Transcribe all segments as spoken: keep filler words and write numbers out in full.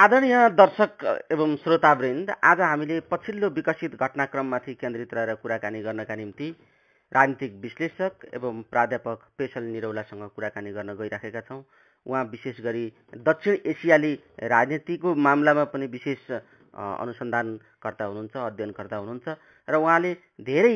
आदरणीय दर्शक एवं श्रोतावृन्द, आज हामीले पछिल्लो विकसित घटनाक्रममाथि केन्द्रित रहेर कुराकानी गर्नका निम्ति राजनीतिक विश्लेषक एवं प्राध्यापक पेशल निरौलासँग कुराकानी गर्न गइराखेका छौं। उहाँ विशेष गरी दक्षिण एसियाली राजनीतिको मामलामा पनि विशेष अनुसन्धानकर्ता हुनुहुन्छ, अध्ययनकर्ता हुनुहुन्छ र उहाँले धेरै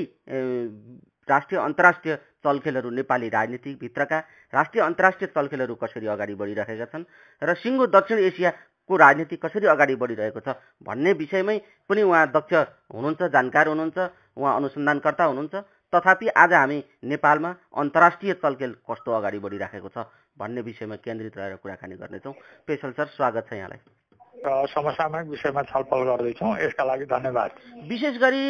राष्ट्रिय अन्तर्राष्ट्रिय चलखेलहरू, नेपाली राजनीतिभित्रका राष्ट्रिय अन्तर्राष्ट्रिय चलखेलहरू कसरी अगाडि बढिरहेका छन् र सिङ्गो दक्षिण एसिया को राजनीति कसरी अगाडि बढिरहेको छ भन्ने विषयमै पनि उहाँ दक्ष हुनुहुन्छ, जानकार हुनुहुन्छ, उहाँ अनुसन्धानकर्ता हुनुहुन्छ। तथापि आज हामी नेपालमा अन्तर्राष्ट्रिय चलखेल कस्तो अगाडि बढिरहेको छ भन्ने विषयमा केन्द्रित रहेर कुराकानी गर्नेछौँ। पेशल सर, स्वागत छ यहाँलाई। समसामयिक विषयमा छलफल गर्दैछौँ, यसका लागि धन्यवाद। विशेष गरी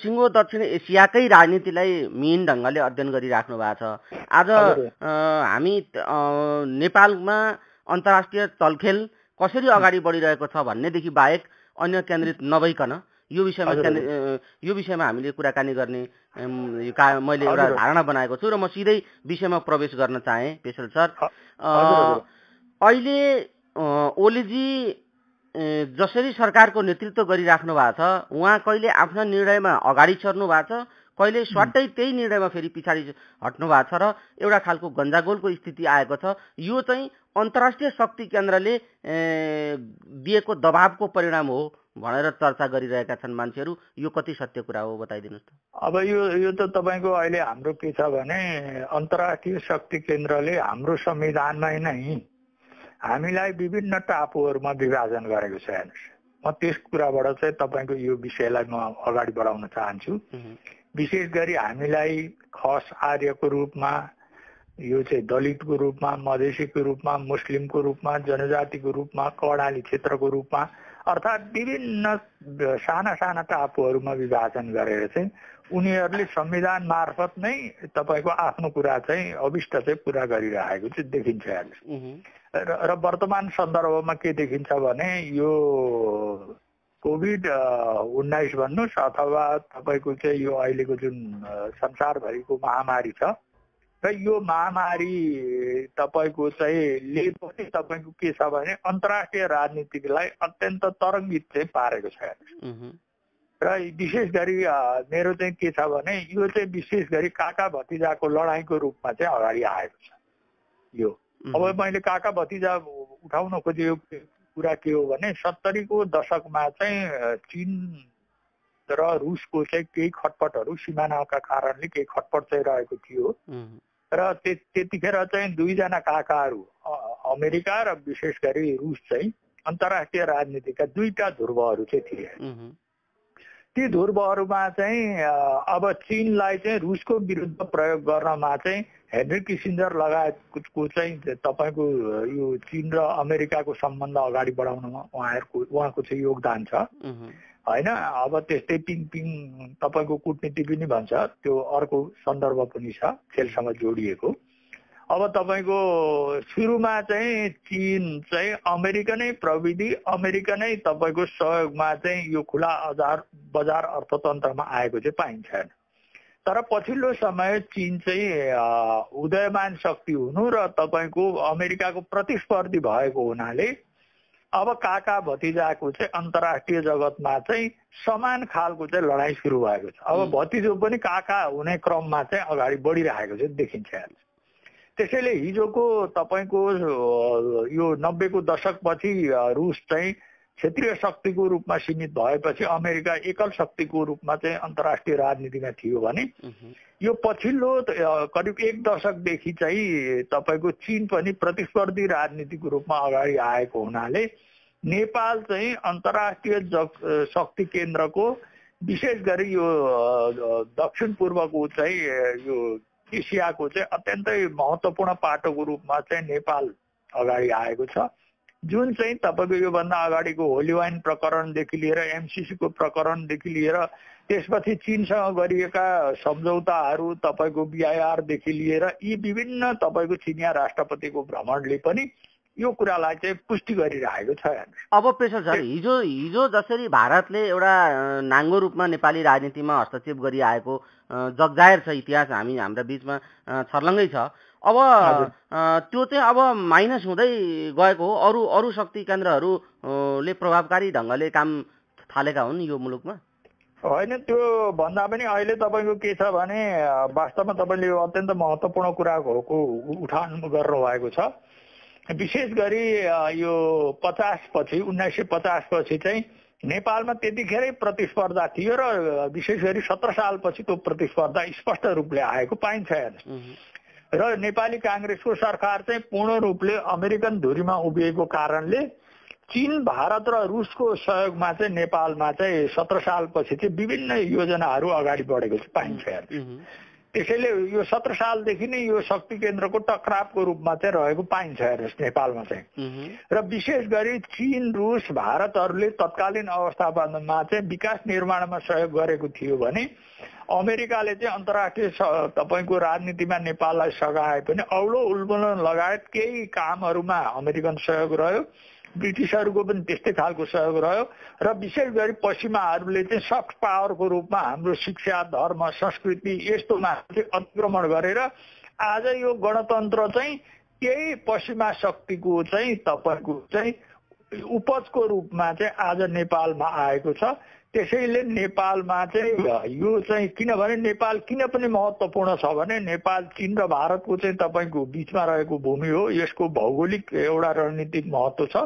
सिङ्गो दक्षिण एसियाकै राजनीतिलाई मिन ढङ्गले अध्ययन गरिराख्नु भएको छ। आज हामी नेपालमा अन्तर्राष्ट्रिय चलखेल कसरी अगाडि बढिरहेको छ भन्नेदेखि बाहेक अन्य केन्द्रित नभइकन यो विषयमा यो विषयमा हामीले कुराकानी गर्ने मैले एउटा धारणा बनाएको छु र म सिधै विषयमा प्रवेश गर्न चाहे। पेशल सर, अहिले ओलीजी जसरी सरकारको नेतृत्व गरिराख्नु भएको छ, उहाँ कहिले आफ्ना निर्णयमा अगाडि छर्नु भएको छ, कहिले स्वाटै त्यही निर्णयमा फेरि पछाडि हट्नु भएको छ र एउटा खालको गन्जागोलको स्थिति आएको छ। यो चाहिँ अन्तर्राष्ट्रिय शक्ति केन्द्रले दिएको दबावको परिणाम हो भनेर चर्चा गरिरहेका छन् मान्छेहरू। यो कति सत्य कुरा हो बताइदिनुहोस् त। अब यो यो त तपाईँको अहिले हाम्रो के छ भने अन्तर्राष्ट्रिय शक्ति केन्द्रले हाम्रो संविधानमा नै हामीलाई विभिन्न टापुहरूमा विभाजन गरेको छ। हेर्नुहोस्, म त्यस कुराबाट चाहिँ तपाईँको यो विषयलाई म अगाडि बढाउन चाहन्छु। विशेष गरी हामीलाई खस आर्यको रूपमा, यो चाहिँ दलितको रूपमा, मधेसीको रूपमा, मुस्लिमको रूपमा, जनजातिको रूपमा, कर्णाली क्षेत्रको रूपमा, अर्थात् विभिन्न साना साना टापुहरूमा विभाजन गरेर चाहिँ उनीहरूले संविधान मार्फत नै तपाईँको आफ्नो कुरा चाहिँ अभिष्ट चाहिँ पुरा गरिरहेको चाहिँ देखिन्छ। र वर्तमान सन्दर्भमा के देखिन्छ भने यो कोभिड उन्नाइस भन्नुहोस् अथवा तपाईँको चाहिँ यो अहिलेको जुन संसारभरिको महामारी छ र यो महामारी तपाईँको चाहिँ ले पनि तपाईँको के छ भने अन्तर्राष्ट्रिय राजनीतिलाई अत्यन्त तरङ्गित चाहिँ पारेको छ। र विशेष गरी मेरो चाहिँ के छ भने यो चाहिँ विशेष गरी काका भतिजाको लडाइँको रूपमा चाहिँ अगाडि आएको छ। यो अब मैले काका भतिजा उठाउन खोजेको कुरा के हो भने सत्तरीको दशकमा चाहिँ चीन र रुसको चाहिँ केही खटपटहरू, सीमानाका कारणले केही खटपट चाहिँ रहेको थियो र त्यतिखेर चाहिँ दुईजना काकाहरू अमेरिका र विशेष गरी रुस चाहिँ अन्तर्राष्ट्रिय राजनीतिका दुईटा ध्रुवहरू चाहिँ थिए। ती ध्रुवहरूमा चाहिँ अब चीनलाई चाहिँ रुसको विरुद्ध प्रयोग गर्नमा चाहिँ हेनरी किसिन्जर लगायतको चाहिँ तपाईँको यो चीन र अमेरिकाको सम्बन्ध अगाडि बढाउनमा उहाँहरूको उहाँको चाहिँ योगदान छ होइन। अब त्यस्तै पिङ पिङ तपाईँको कुटनीति पनि भन्छ, त्यो अर्को सन्दर्भ पनि छ खेलसँग जोडिएको। अब तपाईँको सुरुमा चाहिँ चीन चाहिँ अमेरिका नै प्रविधि, अमेरिका नै तपाईँको सहयोगमा चाहिँ यो खुला बजार बजार अर्थतन्त्रमा आएको चाहिँ पाइन्छ। तर पछिल्लो समय चीन चाहिँ उदयमान शक्ति हुनु र तपाईँको अमेरिकाको प्रतिस्पर्धी भएको हुनाले अब काका भतिजाको चाहिँ अन्तर्राष्ट्रिय जगतमा चाहिँ समान खालको चाहिँ लडाइँ सुरु भएको छ। अब भतिजो पनि काका हुने क्रममा चाहिँ अगाडि बढिरहेको चाहिँ देखिन्छ। त्यसैले हिजोको तपाईँको यो नब्बेको दशकपछि रुस चाहिँ क्षेत्रीय शक्तिको रूपमा सीमित भएपछि अमेरिका एकल शक्तिको रूपमा चाहिँ अन्तर्राष्ट्रिय राजनीतिमा थियो भने यो पछिल्लो करिब एक दशकदेखि चाहिँ तपाईँको चीन पनि प्रतिस्पर्धी राजनीतिको रूपमा अगाडि आएको हुनाले नेपाल चाहिँ अन्तर्राष्ट्रिय जग शक्ति केन्द्रको विशेष गरी यो दक्षिण पूर्वको चाहिँ यो एसियाको चाहिँ अत्यन्तै महत्त्वपूर्ण पाटोको रूपमा चाहिँ नेपाल अगाडि आएको छ। जुन चाहिँ तपाईँको योभन्दा अगाडिको होलिवाइन प्रकरणदेखि लिएर एमसिसीको प्रकरणदेखि लिएर त्यसपछि चीनसँग गरिएका सम्झौताहरू, तपाईँको बिआइआरदेखि लिएर यी विभिन्न तपाईँको चिनिया राष्ट्रपतिको भ्रमणले पनि यो कुरालाई चाहिँ पुष्टि गरिरहेको छ। अब पेशल सर, हिजो हिजो जसरी भारतले एउटा नाङ्गो रूपमा नेपाली राजनीतिमा हस्तक्षेप गरिआएको जगजाहेर छ, इतिहास हामी हाम्रा बिचमा छर्लङ्गै छ। अब त्यो चाहिँ अब माइनस हुँदै गएको हो। अरू अरू शक्ति केन्द्रहरूले प्रभावकारी ढंगले काम थालेका हुन् यो मुलुकमा हैन। त्यो भन्दा पनि अहिले तपाईको के छ भने वास्तवमा तपाईले यो अत्यन्त महत्त्वपूर्ण कुराको उठान गर्नु भएको छ। विशेष गरी यो पचास पछि उन्नाइस सय पचास पछि चाहिँ नेपालमा त्यतिखेरै प्रतिस्पर्धा थियो र विशेष गरी सत्र साल पछिको प्रतिस्पर्धा स्पष्ट रूपले आएको पाइन्छ र नेपाली कांग्रेसको सरकार चाहिँ पूर्ण रूपले अमेरिकन धुरीमा उभिएको कारणले चीन भारत र रुसको सहयोगमा चाहिँ नेपालमा चाहिँ सत्र साल पछि चाहिँ विभिन्न योजनाहरू अगाडि बढेको पाइन्छ। त्यसैले यो सत्र सालदेखि नै यो शक्ति केन्द्रको टक्रावको रूपमा चाहिँ रहेको पाइन्छ हेर्नुहोस् नेपालमा चाहिँ। र विशेष गरी चीन रुस भारतहरूले तत्कालीन अवस्थामा चाहिँ विकास निर्माणमा सहयोग गरेको थियो भने अमेरिकाले चाहिँ अन्तर्राष्ट्रिय तपाईको राजनीतिमा नेपाललाई सघाए पनि औलो उल्बुलन लगायत केही कामहरूमा अमेरिकन सहयोग रह्यो, ब्रिटिसहरुको पनि त्यस्तै खालको सहयोग रह्यो र विशेष गरी पश्चिमाहरुले चाहिँ सफ्ट पावरको रूपमा हाम्रो शिक्षा धर्म संस्कृति यस्तोमा अतिक्रमण गरेर आज यो गणतन्त्र चाहिँ त्यही पश्चिमा शक्तिको चाहिँ तपाईको चाहिँ उपजको रूपमा चाहिँ आज नेपालमा आएको छ। त्यसैले नेपालमा चाहिँ यो चाहिँ किनभने नेपाल किन पनि महत्त्वपूर्ण छ भने नेपाल चीन र भारतको चाहिँ तपाईको बीचमा रहेको भूमि हो, यसको भौगोलिक एउटा रणनीतिक महत्त्व छ।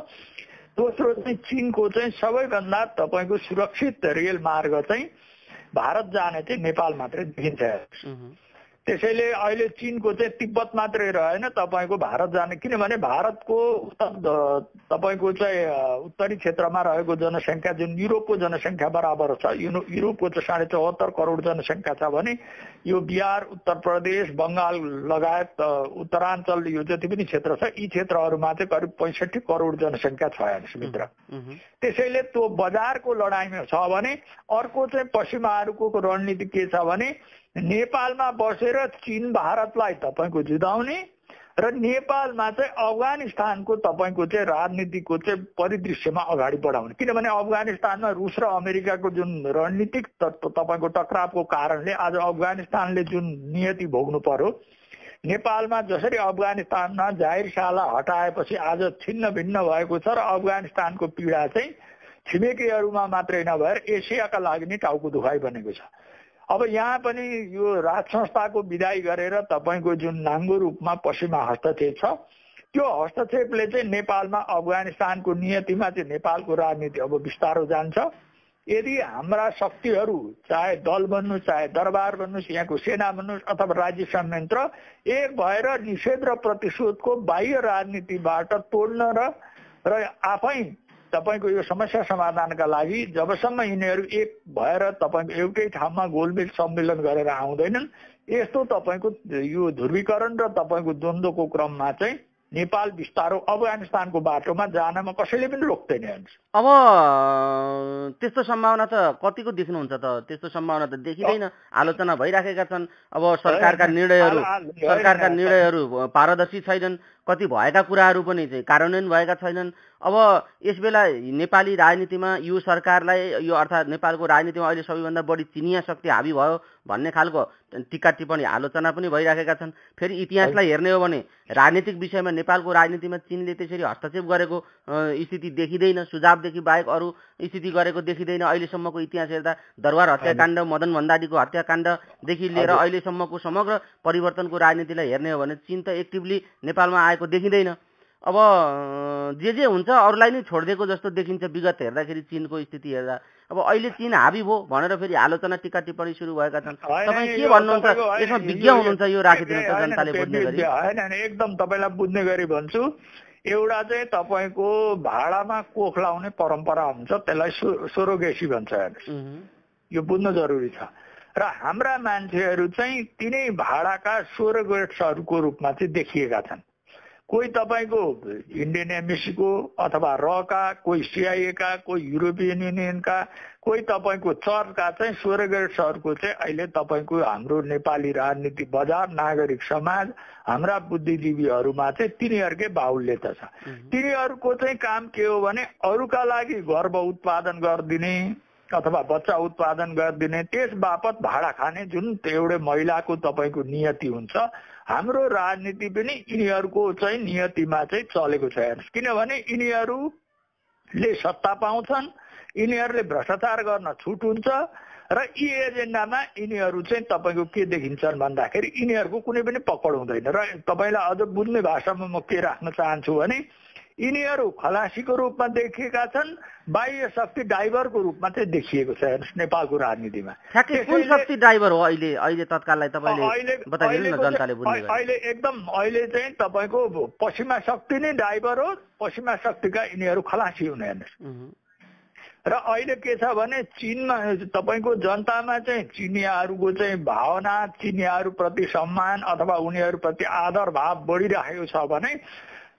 दोस्रो चाहिँ चीनको चाहिँ सबैभन्दा तपाईको सुरक्षित रेल मार्ग चाहिँ भारत जाने चाहिँ नेपाल मात्रै देखिन्छ। त्यसैले अहिले चीनको चाहिँ तिब्बत मात्रै रहेन तपाईको भारत जाने, किनभने भारतको तपाईको चाहिँ उत्तरी क्षेत्रमा रहेको जनसङ्ख्या जुन युरोपको जनसङ्ख्या बराबर छ, युरो युरोपको चाहिँ साढे चौहत्तर करोड जनसङ्ख्या छ भने यो बिहार उत्तर प्रदेश बङ्गाल लगायत उत्तराञ्चल यो जति पनि क्षेत्र छ यी क्षेत्रहरूमा चाहिँ करिब पैँसठी करोड जनसङ्ख्या छ हेर्नुहोस् मित्र। त्यसैले त्यो बजारको लडाइँमा छ भने अर्को चाहिँ पश्चिमाहरूको रणनीति के छ भने नेपालमा बसेर चीन भारतलाई तपाईको जुदाउने र नेपालमा चाहिँ अफगानिस्तानको तपाईको चाहिँ राजनीतिको चाहिँ परिदृश्यमा अगाडि बढाउने, किनभने अफगानिस्तानमा रुस र अमेरिकाको जुन रणनीतिक तपाईको टक्रावको कारणले आज अफगानिस्तानले जुन नियति भोग्नु पर्यो नेपालमा जसरी अफगानिस्तानमा जाहिर शाह हटाएपछि आज छिन्न भिन्न भएको छ र अफगानिस्तानको पीडा चाहिँ छिमेकीहरूमा मात्रै नभएर एसियाका लागि नै टाउको दुखाइ बनेको छ। अब यहाँ पनि यो राज संस्थाको विदाई गरेर तपाईको जुन नाङ्गो रूपमा पश्चिमा हस्तक्षेप छ त्यो हस्तक्षेपले चाहिँ नेपालमा अफगानिस्तानको नियतिमा चाहिँ नेपालको राजनीति अब बिस्तारो जान्छ। यदि हाम्रा शक्तिहरू चाहे दल बन्नुहोस् चाहे दरबार बन्नुहोस् यहाँको सेना बन्नुहोस् अथवा राज्य संयन्त्र एक भएर निषेध र प्रतिशोधको बाह्य राजनीतिबाट तोड्न र र आफै तपाईको यो समस्या समाधानका लागि जबसम्म यिनीहरू एक भएर तपाईको एउटै ठाउँमा गोलमेल सम्मेलन गरेर आउँदैनन् यस्तो तपाईको यो ध्रुवीकरण र तपाईको द्वन्द्वको क्रममा चाहिँ नेपाल बिस्तारो अफगानिस्तानको बाटोमा जानमा कसैले पनि रोक्दैन। अब त्यस्तो सम्भावना त कतिको देख्नुहुन्छ त? त्यस्तो सम्भावना त देखिँदैन, आलोचना भइराखेका छन्। अब सरकारका निर्णयहरू सरकारका निर्णयहरू पारदर्शी छैनन्, कति भएका कुराहरू पनि चाहिँ कार्यान्वयन भएका छैनन्। अब यसबेला नेपाली राजनीतिमा यो सरकारलाई यो अर्थात् नेपालको राजनीतिमा अहिले सबैभन्दा बढी चिनिया शक्ति हावी भयो भन्ने खालको टीका टिप्पणी आलोचना पनि भइराखेका छन्। फेरि इतिहासलाई हेर्ने हो भने राजनीतिक विषयमा नेपालको राजनीतिमा चीनले त्यसरी हस्तक्षेप गरेको स्थिति देखिँदैन, सुझावदेखि बाहेक अरू स्थिति गरेको देखिँदैन। अहिलेसम्मको इतिहास हेर्दा दरबार हत्याकाण्ड, मदन भण्डारीको हत्याकाण्डदेखि लिएर अहिलेसम्मको समग्र परिवर्तनको राजनीतिलाई हेर्ने हो भने चीन त एक्टिभली नेपालमा आएको देखिँदैन। अब जे जे हुन्छ अरूलाई नै छोडिदिएको जस्तो देखिन्छ विगत हेर्दाखेरि, चीनको स्थिति हेर्दा। अब अहिले चीन हाबी भयो भनेर फेरि आलोचना टीका टिप्पणी सुरु भएका छन्। तपाईँ के भन्नुहुन्छ यसमा? विज्ञ हुनुहुन्छ यो राखिदिनु जनताले बुझ्ने गरी। हैन हैन एकदम तपाईलाई बुझ्ने गरी भन्छु। एउटा चाहिँ तपाईँको भाडामा कोख लाउने परम्परा हुन्छ, त्यसलाई सोरोगेसी भन्छ हेर्नुहोस्, यो बुझ्नु जरुरी छ। र हाम्रा मान्छेहरू चाहिँ तिनै भाडाका सोरोगेट्सहरूको रूपमा चाहिँ देखिएका छन्। कोही तपाईको इन्डियन एमसीसीको अथवा रका, कोही सीआईए का, कोही युरोपियन युनियनका, कोही तपाईँको चरका चाहिँ सोरोगेट्सहरूको चाहिँ अहिले तपाईँको हाम्रो नेपाली राजनीति बजार नागरिक समाज हाम्रा बुद्धिजीवीहरूमा चाहिँ तिनीहरूकै बाहुल्यता छ। तिनीहरूको चाहिँ काम के हो भने अरूका लागि गर्व उत्पादन गरिदिने, अथवा बच्चा उत्पादन गर्दिने त्यस बापत भाडा खाने जुन एउटा महिलाको तपाईको नियति हुन्छ, हाम्रो राजनीति पनि यिनीहरुको चाहिँ नियतिमा चाहिँ चलेको छैन। किनभने यिनीहरुले सत्ता पाउँछन्, यिनीहरुले भ्रष्टाचार गर्न छुट हुन्छ र यी एजेन्डामा यिनीहरु चाहिँ तपाईको के देखिन्छन् भन्दाखेरि यिनीहरुको कुनै पनि पकड हुँदैन। र तपाईलाई अझ बुझ्ने भाषामा म के राख्न चाहन्छु भने यिनीहरु खलासीको रूपमा देखिएका छन्, बाह्य शक्ति ड्राइभरको रूपमा चाहिँ देखिएको छ नेपालको राजनीतिमा। कुन शक्ति ड्राइभर हो अहिले अहिले तत्काललाई तपाईले बताइदिनु न जनताले बुझ्ने गरी। अहिले एकदम अहिले चाहिँ तपाईको पश्चिमा शक्ति नै ड्राइभर हो, पश्चिमा शक्तिका यिनीहरु खलासी हुन हेर्नुस्। र अहिले के छ भने चीनमा तपाईको जनतामा चाहिँ चिनियाहरुको चाहिँ भावना, चिनियाहरुप्रति सम्मान अथवा उनीहरुप्रति आदर भाव बढिरहेको छ भने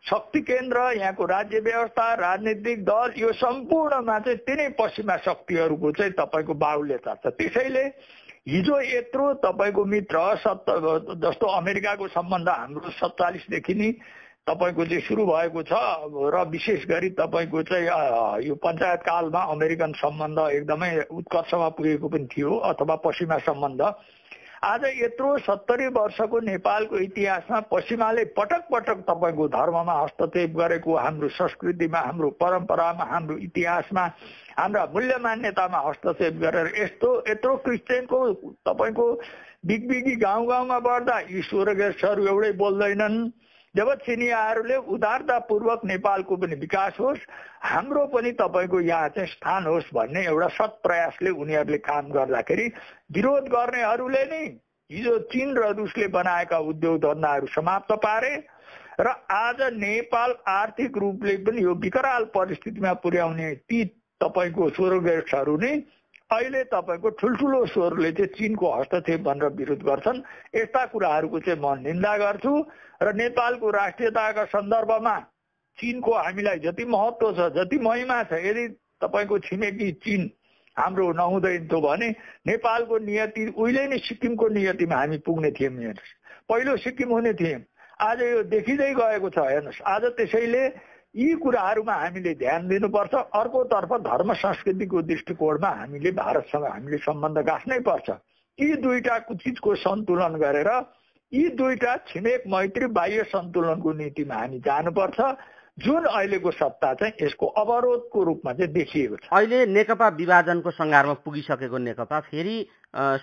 शक्ति केन्द्र, यहाँको राज्य व्यवस्था, राजनीतिक दल यो सम्पूर्णमा चाहिँ तिनै पश्चिमा शक्तिहरुको चाहिँ तपाईको बाहुल्यता छ। त्यसैले हिजो यत्रो तपाईको मित्र सत्ता जस्तो अमेरिकाको सम्बन्ध हाम्रो सत्तालीस देखि नै तपाईको चाहिँ सुरु भएको छ र विशेष गरी तपाईको चाहिँ यो पञ्चायत कालमा अमेरिकन सम्बन्ध एकदमै उत्कर्षमा पुगेको पनि थियो अथवा पश्चिमा सम्बन्ध। आज यत्रो सत्तरी वर्षको नेपालको इतिहासमा पश्चिमाले पटक पटक तपाईको धर्ममा हस्तक्षेप गरेको, हाम्रो संस्कृतिमा, हाम्रो परम्परामा, हाम्रो इतिहासमा, हाम्रा मूल्य मान्यतामा हस्तक्षेप गरेर यस्तो यत्रो क्रिस्चियनको तपाईको बिगबिगी गाउँ गाउँमा बढ्दा यी स्वर्गेशहरू एउटै बोल्दैनन्। जब चिनियाहरुले उदारतापूर्वक नेपालको पनि विकास होस्, हाम्रो पनि तपाईको यहाँ चाहिँ स्थान होस् भन्ने एउटा सत् प्रयासले उनीहरुले काम गर्दाखेरि विरोध गर्नेहरुले नै हिजो चीन र रुसले बनाएका उद्योग धन्दाहरु समाप्त पारे र आज नेपाल आर्थिक रूपले पनि यो विकराल परिस्थितिमा पुर्याउने ती तपाईको स्वर्गेशहरु नै अहिले तपाईको ठुलठुलो स्वरले चाहिँ चीनको हस्तक्षेप भनेर विरोध गर्छन्। यस्ता कुराहरुको चाहिँ म निन्दा गर्छु र नेपालको राष्ट्रियताका सन्दर्भमा चीनको हामीलाई जति महत्त्व छ, जति महिमा छ, यदि तपाईको छिमेकी चीन हाम्रो नहुँदैन्थ्यो भने नेपालको नियति उहिले नै सिक्किमको नियतिमा हामी पुग्ने थियौँ। हेर्नुहोस्, पहिलो सिक्किम हुने थियौँ, आज यो देखिँदै गएको छ। हेर्नुहोस्, आज त्यसैले यी कुराहरुमा हामीले ध्यान दिनुपर्छ। अर्कोतर्फ धर्म संस्कृतिको दृष्टिकोणमा हामीले भारतसँग हामीले सम्बन्ध गाँच्नै पर्छ। यी दुईटा चिजको सन्तुलन गरेर यी दुईटा छिमेक मैत्री बाह्य सन्तुलनको नीतिमा हामी जानुपर्छ, जुन अहिलेको सत्ता चाहिँ यसको अवरोधको रूपमा चाहिँ देखिएको छ। अहिले नेकपा विभाजनको संघारमा पुगिसकेको नेकपा फेरि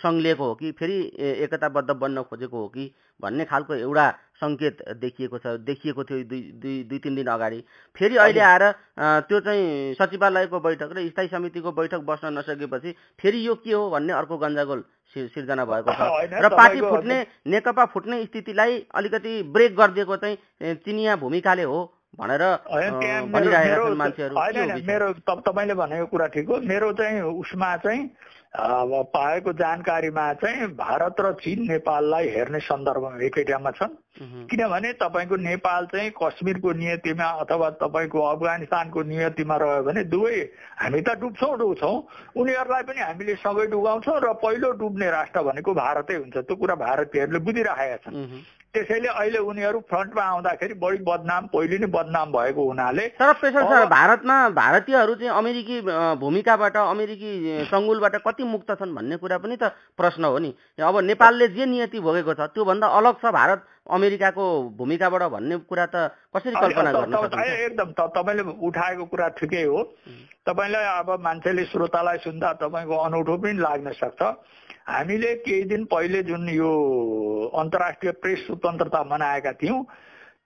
संलेको हो कि फेरि एकताबद्ध बन्न खोजेको हो कि भन्ने खालको एउटा संकेत देखिएको छ, देखिएको थियो दुई दुई दुई तीन दिन अगाडि। फेरि अहिले आएर त्यो चाहिँ सचिवालयको बैठक र स्थायी समितिको बैठक बस्न नसकेपछि फेरि यो के हो भन्ने अर्को गन्जागोल सिर्जना भएको छ र पार्टी फुट्ने, नेकपा फुट्ने स्थितिलाई अलिकति ब्रेक गरिदिएको चाहिँ चिनिया भूमिकाले हो भनेर भनिरहेका छन् मान्छेहरु। मेरो तपाईले भनेको कुरा ठिक हो। मेरो चाहिँ उसमा चाहिँ पाएको जानकारीमा चाहिँ भारत र चीन नेपाललाई हेर्ने सन्दर्भमा एकैटामा छन्। किनभने तपाईको नेपाल चाहिँ कश्मीरको नियतिमा अथवा तपाईको अफगानिस्तानको नियतिमा रह्यो भने दुवै हामी त डुब्छौँ डुब्छौँ उनीहरुलाई पनि हामीले सँगै डुबाउँछौँ र पहिलो डुब्ने राष्ट्र भनेको भारतै हुन्छ। त्यो कुरा भारतीयहरूले बुझिरहेका छन्। त्यसैले अहिले उनीहरु फ्रन्टमा आउँदाखेरि बढी बदनाम, पहिले नै बदनाम भएको हुनाले। तर पेशल सर, भारतमा भारतीयहरु चाहिँ अमेरिकी भूमिकाबाट, अमेरिकी सङ्गुलबाट कति मुक्त छन् भन्ने कुरा पनि त प्रश्न हो नि। अब नेपालले जे नियति भोगेको छ त्योभन्दा अलग छ भारत अमेरिकाको भूमिकाबाट भन्ने कुरा त कसरी कल्पना गर्न सकिन्छ? एकदम तपाईले उठाएको कुरा ठिकै हो। तपाईलाई अब मान्छेले श्रोतालाई सुन्दा तपाईको अनौठो पनि लाग्न सक्छ। हामीले केही दिन पहिले जुन यो अन्तर्राष्ट्रिय प्रेस स्वतन्त्रता मनाएका थियौँ,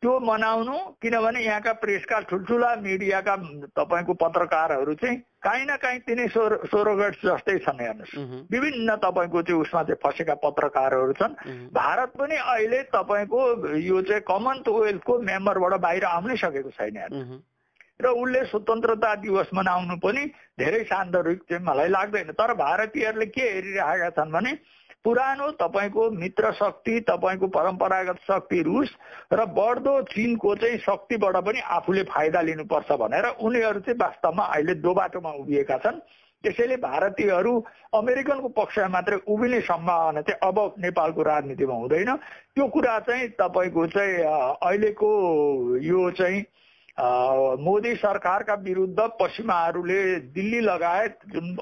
त्यो मनाउनु किनभने यहाँका प्रेसका ठुल्ठुला मिडियाका तपाईँको पत्रकारहरू चाहिँ काहीँ न काहीँ तिनै सोरोगेट्स जस्तै छन्। हेर्नुहोस्, विभिन्न तपाईँको चाहिँ उसमा चाहिँ फसेका पत्रकारहरू छन्। भारत पनि अहिले तपाईँको यो चाहिँ कमनवेल्थको मेम्बरबाट बाहिर आउनै सकेको छैन। हेर्नुहोस्, र उसले स्वतन्त्रता दिवस मनाउनु पनि धेरै सान्दर्भिक चाहिँ मलाई लाग्दैन। तर भारतीयहरूले के हेरिरहेका छन् भने पुरानो तपाईको मित्र शक्ति, तपाईको परम्परागत शक्ति रुस र बढ्दो चीनको चाहिँ शक्तिबाट पनि आफूले फाइदा लिनुपर्छ भनेर उनीहरु चाहिँ वास्तवमा अहिले दोबाटोमा उभिएका छन्। त्यसैले भारतीयहरु अमेरिकनको पक्षमा मात्रै उभिने सम्भावना चाहिँ अब नेपालको राजनीतिमा हुँदैन। त्यो कुरा चाहिँ तपाईको चाहिँ अहिलेको यो चाहिँ मोदी सरकार का विरुद्ध पश्चिमाहरूले दिल्ली लगायत जुन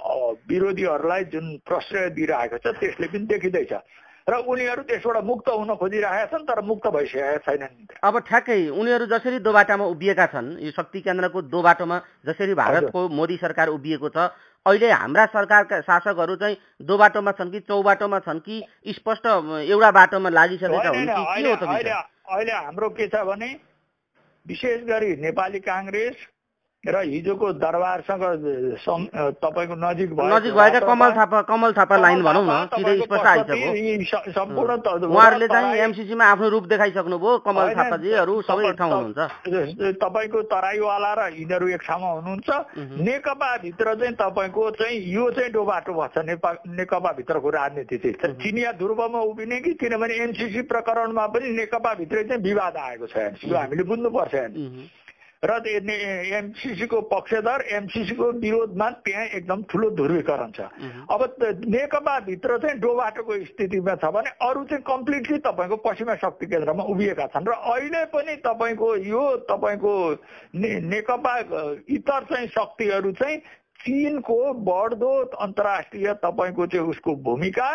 विरोधीहरूलाई जुन प्रश्रय दिइरहेको छ त्यसले पनि देखिदैछ र उनीहरू त्यसबाट मुक्त हुन खोजिरहेछन् तर मुक्त भइसकेका छैनन्। अब ठ्याक्कै उनीहरू जसरी दोबाटोमा उभिएका छन्, यो शक्ति केन्द्रको दोबाटोमा जसरी भारतको मोदी सरकार उभिएको छ, अहिले हाम्रा सरकारका शासकहरू चाहिँ दोबाटोमा छन् कि चौबाटोमा छन् कि स्पष्ट एउटा बाटोमा लागिसकेका हुन् कि के हो त? अहिले हाम्रो के छ भने विशेष गरी नेपाली कांग्रेस र हिजोको दरबारसँग तपाईको नजिक नजिक भएका कमल थापा कमल थापा लाइन भनौँ न सिधै स्पष्ट आइसक्यो। सम्पूर्ण उहाँहरूले चाहिँ एमसीसी मा आफ्नो रूप देखाइसक्नुभयो। कमल थापाजीहरू सबै एक ठाउँ हुनुहुन्छ, तपाईको तराईवाला र यिनीहरू एक ठाउँमा हुनुहुन्छ। नेकपा भित्र चाहिँ तपाईको चाहिँ यो चाहिँ डोबाटो भन्छ नेकपा भित्रको राजनीति चाहिँ चिनिया ध्रुवमा उभिने कि, किनभने एमसीसी प्रकरणमा पनि नेकपा भित्रै चाहिँ विवाद आएको छ। यो हामीले बुझ्नुपर्छ। र एमसीसी को पक्षधर एमसीसी को विरोधमा त्यहाँ एकदम ठुलो ध्रुवीकरण छ। अब नेकपा भित्र चाहिँ डोबाटोको स्थितिमा छ भने अरू चाहिँ कम्प्लिटली तपाईँको पश्चिमा शक्ति केन्द्रमा उभिएका छन् र अहिले पनि तपाईँको यो तपाईँको नेकपा इतर चाहिँ शक्तिहरू चाहिँ चीनको बढ्दो अन्तर्राष्ट्रिय तपाईँको चाहिँ उसको भूमिका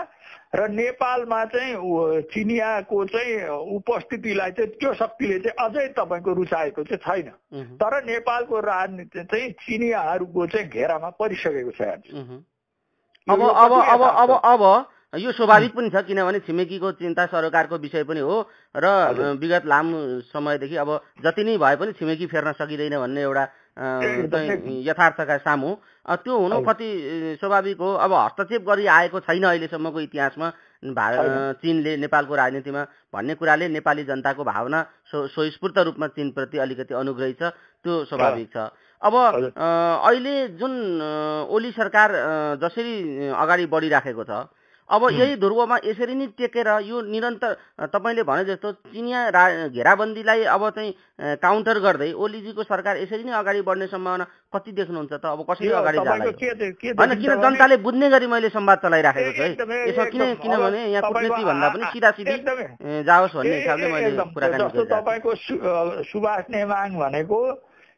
र नेपालमा चाहिँ चिनियाको चाहिँ उपस्थितिलाई चाहिँ त्यो शक्तिले चाहिँ अझै तपाईँको रुचाएको चाहिँ छैन, तर नेपालको राजनीति चाहिँ चिनियाहरूको चाहिँ घेरामा परिसकेको छ। अब अब अब अब अब यो स्वाभाविक पनि छ, किनभने छिमेकीको चिन्ता सरकारको विषय पनि हो र विगत लामो समयदेखि अब जति नै भए पनि छिमेकी फेर्न सकिँदैन भन्ने एउटा यथार्थका सामु त्यो हुनु कति स्वाभाविक हो। अब हस्तक्षेप गरी आएको छैन अहिलेसम्मको इतिहासमा भारत चीनले नेपालको राजनीतिमा भन्ने कुराले नेपाली जनताको भावना स्वस्फूर्त रूपमा चीनप्रति अलिकति अनुग्रही छ, त्यो स्वाभाविक छ। अब अहिले जुन ओली सरकार जसरी अगाडि बढिराखेको छ, अब यही ध्रुवमा यसरी नै टेकेर यो निरन्तर तपाईँले भने जस्तो चिनिया रा घेराबन्दीलाई अब चाहिँ काउन्टर गर्दै ओलीजीको सरकार यसरी नै अगाडि बढ्ने सम्भावना कति देख्नुहुन्छ त? अब कसरी अगाडि जान्छ होइन, किन जनताले बुझ्ने गरी मैले संवाद चलाइराखेको छु है यसो, किन किनभने यहाँ कुटनीति भन्दा पनि सिधा सिधी जाओस् भन्ने हिसाबले मैले कुराकानी गरेको छु। तपाईँको सुभाष नेमाङ भनेको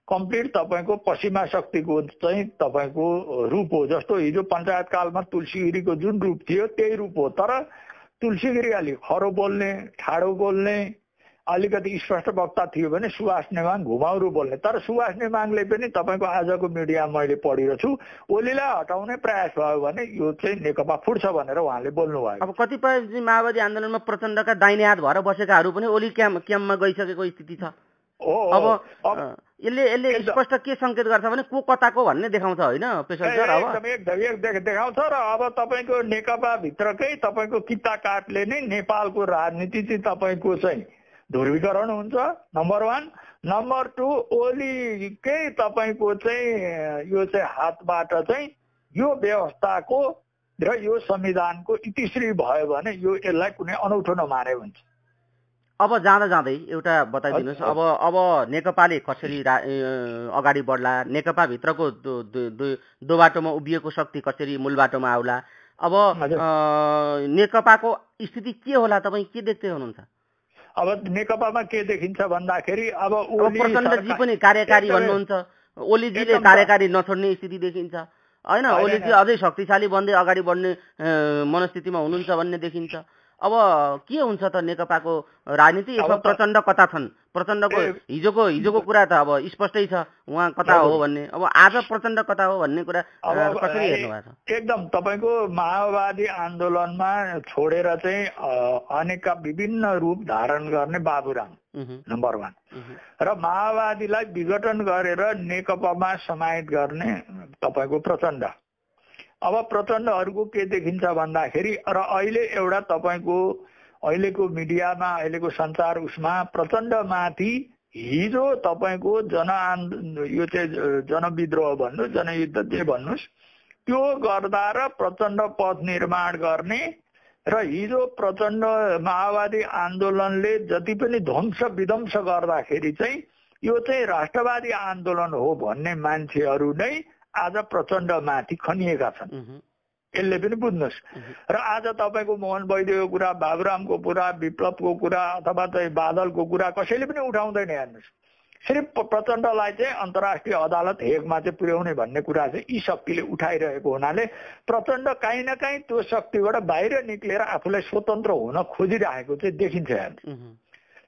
कम्प्लिट तपाईँको पश्चिमा शक्तिको चाहिँ तपाईँको रूप हो। जस्तो हिजो पञ्चायतकालमा तुलसी गिरीको जुन रूप थियो त्यही रूप हो, तर तुलसी गिरी अलिक खरो बोल्ने, ठाडो बोल्ने, अलिकति स्पष्ट वक्ता थियो भने सुभाष नेमाङ घुमाउरो बोल्ने। तर सुभाष नेमाङले पनि तपाईँको आजको मिडिया मैले पढिरहेको छु ओलीलाई हटाउने प्रयास भयो भने यो चाहिँ नेकपा फुट्छ भनेर उहाँले बोल्नुभयो। अब कतिपय माओवादी आन्दोलनमा प्रचण्डका दाहिने हात भएर बसेकाहरू पनि ओली क्याम्प क्याम्पमा गइसकेको स्थिति छ। अब यसले यसले स्पष्ट के संकेत गर्छ भने को कताको भन्ने देखाउँछ होइन पेशल सर? अब एकदम देखाउँछ र अब तपाईँको नेकपा भित्रकै तपाईँको किता काटले नै नेपालको राजनीति चाहिँ तपाईँको चाहिँ ध्रुवीकरण हुन्छ, नम्बर वान। नम्बर टू, ओलीकै तपाईँको चाहिँ यो चाहिँ हातबाट चाहिँ यो व्यवस्थाको र यो संविधानको इतिश्री भयो भने यो यसलाई कुनै अनौठो नमाने हुन्छ। अब जाँदा जाँदै एउटा बताइदिनुहोस्, अब अब नेकपाले कसरी अगाडि बढ्ला, नेकपाभित्रको दोबाटोमा उभिएको शक्ति कसरी मूल बाटोमा आउला, अब नेकपाको स्थिति के होला, तपाईँ के देख्दै हुनुहुन्छ? अब नेकपामा के देखिन्छ भन्दाखेरि अब प्रचण्डजी पनि कार्यकारी भन्नुहुन्छ, ओलीजीले कार्यकारी नछोड्ने स्थिति देखिन्छ होइन, ओलीजी अझै शक्तिशाली बन्दै अगाडि बढ्ने मनस्थितिमा हुनुहुन्छ भन्ने देखिन्छ। अब के हुन्छ त नेकपाको राजनीति? प्रचण्ड कता छन्? प्रचण्डको हिजोको हिजोको कुरा त अब स्पष्टै छ उहाँ कता हो भन्ने, अब आज प्रचण्ड कता हो भन्ने कुरा कसरी हेर्नुभएको छ? एकदम तपाईँको माओवादी आन्दोलनमा छोडेर चाहिँ अनेकका विभिन्न रूप धारण गर्ने बाबुराम नम्बर वान, र माओवादीलाई विघटन गरेर नेकपामा समाहित गर्ने तपाईँको प्रचण्ड। अब प्रचण्डहरूको के देखिन्छ भन्दाखेरि र अहिले एउटा तपाईँको अहिलेको मिडियामा अहिलेको सञ्चार उसमा प्रचण्डमाथि हिजो तपाईँको जनआन्दोलन यो चाहिँ जनविद्रोह भन्नुहोस्, जनयुद्ध जे भन्नुहोस्, त्यो गर्दा र प्रचण्ड पथ निर्माण गर्ने र हिजो प्रचण्ड माओवादी आन्दोलनले जति पनि ध्वंस विध्वंस गर्दाखेरि चाहिँ यो चाहिँ राष्ट्रवादी आन्दोलन हो भन्ने मान्छेहरू नै आज प्रचण्डमाथि खनिएका छन्। यसले पनि बुझ्नुहोस्। र आज तपाईँको मोहन वैद्यको कुरा, बाबुरामको कुरा, विप्लवको कुरा अथवा चाहिँ बादलको कुरा कसैले पनि उठाउँदैन। हेर्नुहोस्, सिर्फ प्रचण्डलाई चाहिँ अन्तर्राष्ट्रिय अदालत हेगमा चाहिँ पुर्याउने भन्ने कुरा चाहिँ यी शक्तिले उठाइरहेको हुनाले प्रचण्ड काहीँ न काहीँ त्यो शक्तिबाट बाहिर निक्लेर आफूलाई स्वतन्त्र हुन खोजिरहेको चाहिँ देखिन्छ।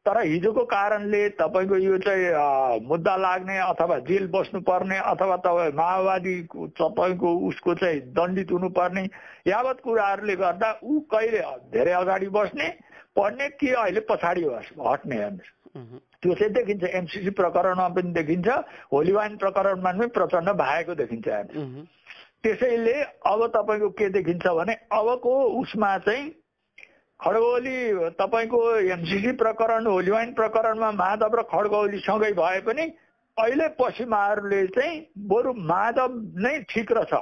तर हिजोको कारणले तपाईको यो चाहिँ मुद्दा लाग्ने अथवा जेल बस्नुपर्ने अथवा तपाईँ माओवादी तपाईँको उसको चाहिँ दण्डित हुनुपर्ने यावत कुराहरूले गर्दा ऊ कहिले धेरै अगाडि बस्ने पढ्ने कि अहिले पछाडि हट्ने हेर्नुहोस्, त्यो चाहिँ देखिन्छ। एमसीसी प्रकरणमा पनि देखिन्छ, होलीवाइन प्रकरणमा पनि प्रचण्ड भएको देखिन्छ। त्यसैले अब तपाईँको के देखिन्छ भने अबको उसमा चाहिँ खड्गौली तपाईको एमसीसी प्रकरण होलीवाइन प्रकरणमा माधव र खड्गौली सँगै भए पनि अहिले पश्चिमाहरूले चाहिँ बरु माधव नै ठिक रहेछ,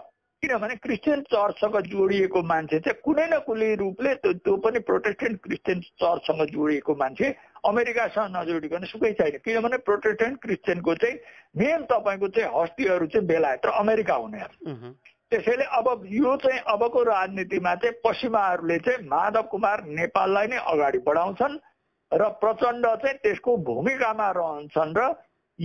किनभने क्रिस्चियन चर्चसँग जोडिएको मान्छे चाहिँ कुनै न कुनै रूपले त्यो पनि प्रोटेस्टेन्ट क्रिस्चियन चर्चसँग जोडिएको मान्छे अमेरिकासँग नजोडिकन सुकै छैन, किनभने प्रोटेस्टेन्ट क्रिस्चियनको चाहिँ मेन तपाईँको चाहिँ हस्तीहरू चाहिँ बेलायत र अमेरिका हुने। त्यसैले अब यो चाहिँ अबको राजनीतिमा चाहिँ पश्चिमाहरूले चाहिँ माधव कुमार नेपाललाई नै अगाडि बढाउँछन् र प्रचण्ड चाहिँ त्यसको भूमिकामा रहन्छन् र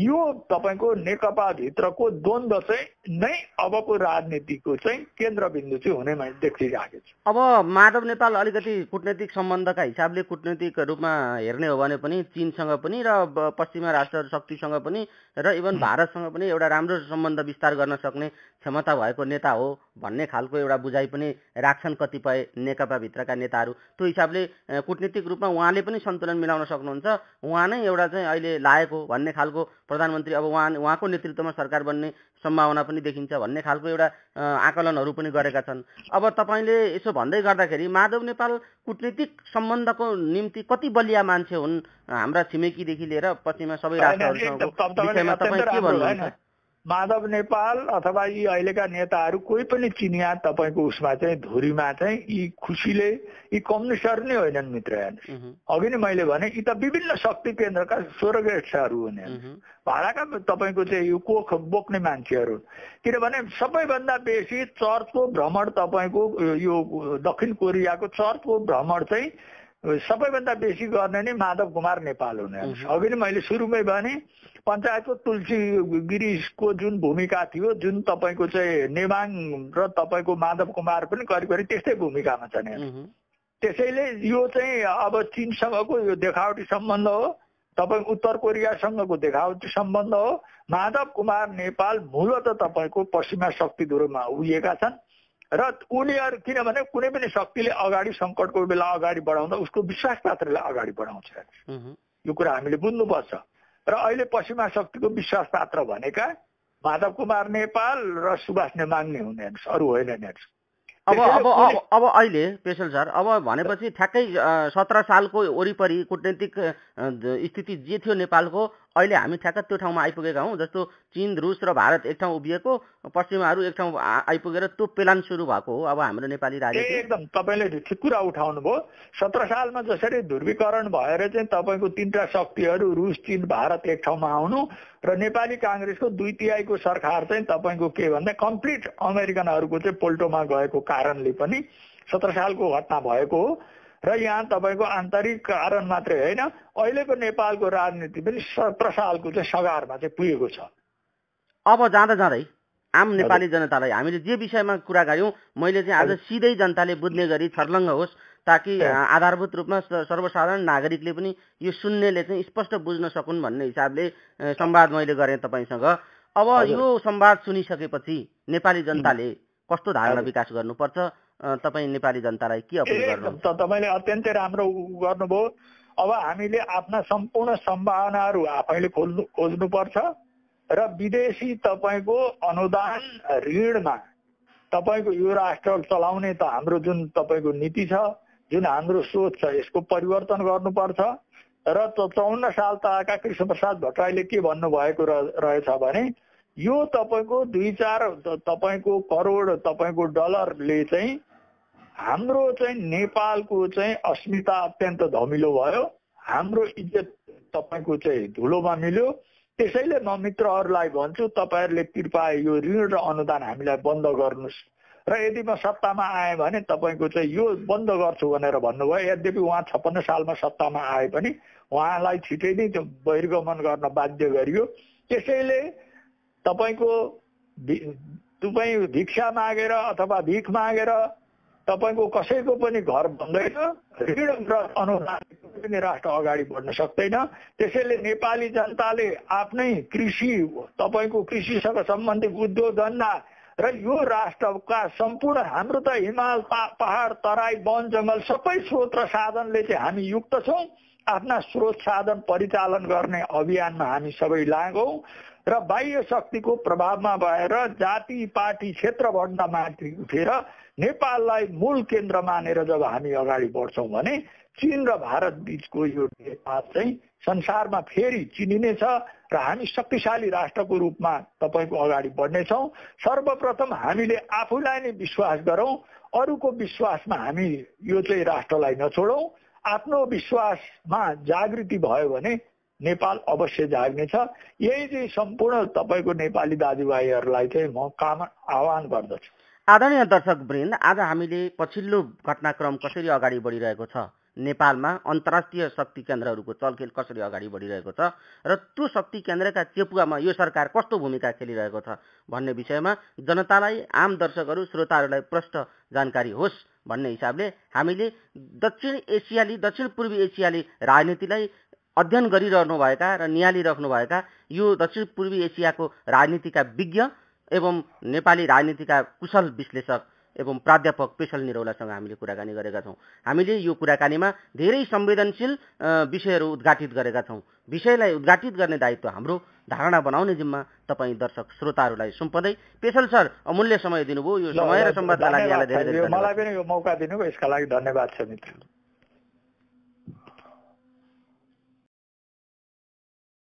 यो तपाईको नेकपाभित्रको द्वन्द्व चाहिँ नै अबको राजनीतिको चाहिँ केन्द्रबिन्दु चाहिँ हुने मैले देखिरहेको छु। अब माधव नेपाल अलिकति कूटनीतिक सम्बन्धका हिसाबले कूटनीतिक रूपमा हेर्ने हो भने पनि चीनसँग पनि र पश्चिमा राष्ट्रहरू शक्तिसँग पनि र इभन भारतसँग पनि एउटा राम्रो सम्बन्ध विस्तार गर्न सक्ने क्षमता भएको नेता हो भन्ने खालको एउटा बुझाइ पनि राख्छन् कतिपय नेकपाभित्रका नेताहरू। त्यो हिसाबले कूटनीतिक रूपमा उहाँले पनि सन्तुलन मिलाउन सक्नुहुन्छ, उहाँ नै एउटा चाहिँ अहिले लागेको भन्ने खालको प्रधानमन्त्री अब उहाँ उहाँको नेतृत्वमा सरकार बन्ने सम्भावना पनि देखिन्छ भन्ने खालको एउटा आकलनहरू पनि गरेका छन्। अब तपाईँले यसो भन्दै गर्दाखेरि माधव नेपाल कूटनीतिक सम्बन्धको निम्ति कति बलिया मान्छे हुन् हाम्रा छिमेकीदेखि लिएर पश्चिमा सबै राष्ट्रहरूसँग? माधव नेपाल अथवा यी अहिलेका नेताहरू कोही पनि चिनिया तपाईँको उसमा चाहिँ धुरीमा चाहिँ यी खुसीले यी कम्युनिस्टहरू नै होइनन् मित्र। अघि नै मैले भने यी त विभिन्न शक्ति केन्द्रका सोरगेट्सहरू हुने भाडाका तपाईँको चाहिँ यो कोख बोक्ने मान्छेहरू, किनभने सबैभन्दा बेसी चर्चको भ्रमण तपाईँको यो दक्षिण कोरियाको चर्चको भ्रमण चाहिँ सबैभन्दा बेसी गर्ने नै माधव कुमार नेपाल हुने। अघि नै मैले सुरुमै भने पञ्चायतको तुलसी गिरीको जुन भूमिका थियो, जुन तपाईँको चाहिँ नेवाङ र तपाईँको माधव कुमार पनि करिब करिब त्यस्तै भूमिकामा छन्। त्यसैले यो चाहिँ अब चीनसँगको यो देखावटी सम्बन्ध हो, तपाईँ उत्तर कोरियासँगको देखावटी सम्बन्ध हो। माधव कुमार नेपाल मूलत तपाईँको पश्चिमा शक्तिहरूमा उभिएका छन् र उनीहरू किनभने कुनै पनि शक्तिले अगाडि सङ्कटको बेला अगाडि बढाउँदा उसको विश्वासपात्रलाई अगाडि बढाउँछ। यो कुरा हामीले बुझ्नुपर्छ र अहिले पश्चिमा शक्तिको विश्वास पात्र भनेका माधव कुमार नेपाल र सुब्बास नेम्बाङ नै हुने, अरू होइन। अब अब अब अहिले पेशल सर, अब भनेपछि ठ्याक्कै सत्र सालको वरिपरि कूटनीतिक स्थिति जे थियो नेपालको अहिले हामी ठ्याक्क त्यो ठाउँमा आइपुगेका हौँ। जस्तो चीन, रुस र भारत एक ठाउँ उभिएको, पश्चिमाहरू एक ठाउँ आइपुगेर त्यो प्लान सुरु भएको हो अब हाम्रो नेपाली राजनीति। एकदम तपाईँले ठिक कुरा उठाउनुभयो। सत्र सालमा जसरी ध्रुवीकरण भएर चाहिँ तपाईँको तिनवटा शक्तिहरू रुस, चीन, भारत एक ठाउँमा आउनु र नेपाली काङ्ग्रेसको दुई तिहाईको सरकार चाहिँ तपाईँको के भन्दा कम्प्लिट अमेरिकनहरूको चाहिँ पोल्टोमा गएको कारणले पनि सत्र सालको घटना भएको हो र यहाँ तपाईको आन्तरिक कारण मात्रै होइन, अहिलेको नेपालको राजनीति पनि सत्र सालको चाहिँ सगारमा चाहिँ पुगेको छ। अब जाँदा जाँदै आम नेपाली जनतालाई हामीले जे विषयमा कुरा गऱ्यौँ मैले चाहिँ आज सिधै जनताले बुझ्ने गरी छर्लङ्ग होस् ताकि आधारभूत रूपमा सर्वसाधारण नागरिकले पनि यो सुन्नेले चाहिँ स्पष्ट बुझ्न सकुन् भन्ने हिसाबले संवाद मैले गरेँ तपाईँसँग। अब यो संवाद सुनिसकेपछि नेपाली जनताले कस्तो धारणा विकास गर्नुपर्छ, तपाईँ नेपाली जनतालाई के अपिल गर्नुहुन्छ? तपाईँले अत्यन्तै राम्रो गर्नुभयो। अब हामीले आफ्ना सम्पूर्ण सम्भावनाहरू आफैले खोल्नु खोज्नुपर्छ र विदेशी तपाईँको अनुदान ऋणमा तपाईँको यो राष्ट्र चलाउने त हाम्रो जुन तपाईँको नीति छ, जुन हाम्रो सोच छ, यसको परिवर्तन गर्नुपर्छ। र चौवन्न साल तका कृष्ण प्रसाद भट्टराईले के भन्नुभएको रहेछ भने यो तपाईँको दुई चार तपाईँको करोड तपाईँको डलरले चाहिँ हाम्रो चाहिँ नेपालको चाहिँ अस्मिता अत्यन्त धमिलो भयो, हाम्रो इज्जत तपाईँको चाहिँ धुलोमा मिल्यो। त्यसैले म मित्रहरूलाई भन्छु, तपाईँहरूले कृपया यो ऋण र अनुदान हामीलाई बन्द गर्नुहोस् र यदि म सत्तामा आएँ भने तपाईको चाहिँ यो बन्द गर्छु भनेर भन्नुभयो। यद्यपि उहाँ छप्पन्न सालमा सत्तामा आए पनि उहाँलाई छिटै नै त्यो बहिर्गमन गर्न बाध्य गरियो। त्यसैले तपाईको तपाईँ भिक्षा मागेर अथवा भिख मागेर तपाईको कसैको पनि घर बन्दैन, ऋण र अनुदानको पनि राष्ट्र अगाडि बढ्न सक्दैन। त्यसैले नेपाली जनताले आफ्नै कृषि, तपाईको कृषिसँग सम्बन्धित उद्योग धन्दा र यो राष्ट्रका सम्पूर्ण हाम्रो त हिमाल पहाड तराई वन जङ्गल सबै स्रोत र साधनले चाहिँ हामी युक्त छौँ। आफ्ना स्रोत साधन परिचालन गर्ने अभियानमा हामी सबै लागौँ र बाह्य शक्तिको प्रभावमा भएर जाति पार्टी क्षेत्रभन्दा माथि उठेर नेपाललाई मूल केन्द्र मानेर जब हामी अगाडि बढ्छौँ भने चीन र भारत बीचको यो नेपाल चाहिँ संसारमा फेरि चिनिनेछ र हामी शक्तिशाली राष्ट्रको रूपमा तपाईको अगाडि बढ्नेछौँ। सर्वप्रथम हामीले आफूलाई नै विश्वास गरौँ, अरूको विश्वासमा हामी यो चाहिँ राष्ट्रलाई नछोडौँ। आफ्नो विश्वासमा जागृति भयो भने नेपाल अवश्य जाग्नेछ। यही चाहिँ सम्पूर्ण तपाईको नेपाली दाजुभाइहरूलाई चाहिँ म काम आह्वान गर्दछु। आदरणीय दर्शक वृन्द, आज हामीले पछिल्लो घटनाक्रम कसरी अगाडि बढिरहेको छ, नेपालमा अन्तर्राष्ट्रिय शक्ति केन्द्रहरूको चलखेल कसरी अगाडि बढिरहेको छ र त्यो शक्ति केन्द्रका चेपुवामा यो सरकार कस्तो भूमिका खेलिरहेको छ भन्ने विषयमा जनतालाई, आम दर्शकहरू, श्रोताहरूलाई प्रष्ट जानकारी होस् भन्ने हिसाबले हामीले दक्षिण एसियाली दक्षिण पूर्वी एसियाली राजनीतिलाई अध्ययन गरिरहनुभएका र निहालिराख्नुभएका यो दक्षिण पूर्वी एसियाको राजनीतिका विज्ञ एवं नेपाली राजनीतिका कुशल विश्लेषक एवं प्राध्यापक पेशल निरौलासँग हामीले कुराकानी गरेका छौँ। हामीले यो कुराकानीमा धेरै संवेदनशील विषयहरू उद्घाटित गरेका छौँ। विषयलाई उद्घाटित गर्ने दायित्व हाम्रो, धारणा बनाउने जिम्मा तपाईँ दर्शक श्रोताहरूलाई सुम्पदै पेशल सर अमूल्य समय दिनुभयो। यो समय र सम्वादका लागि यहाँलाई धेरै धेरै धन्यवाद। मलाई पनि यो मौका दिनुभयो, यसका लागि धन्यवाद छ मित्र।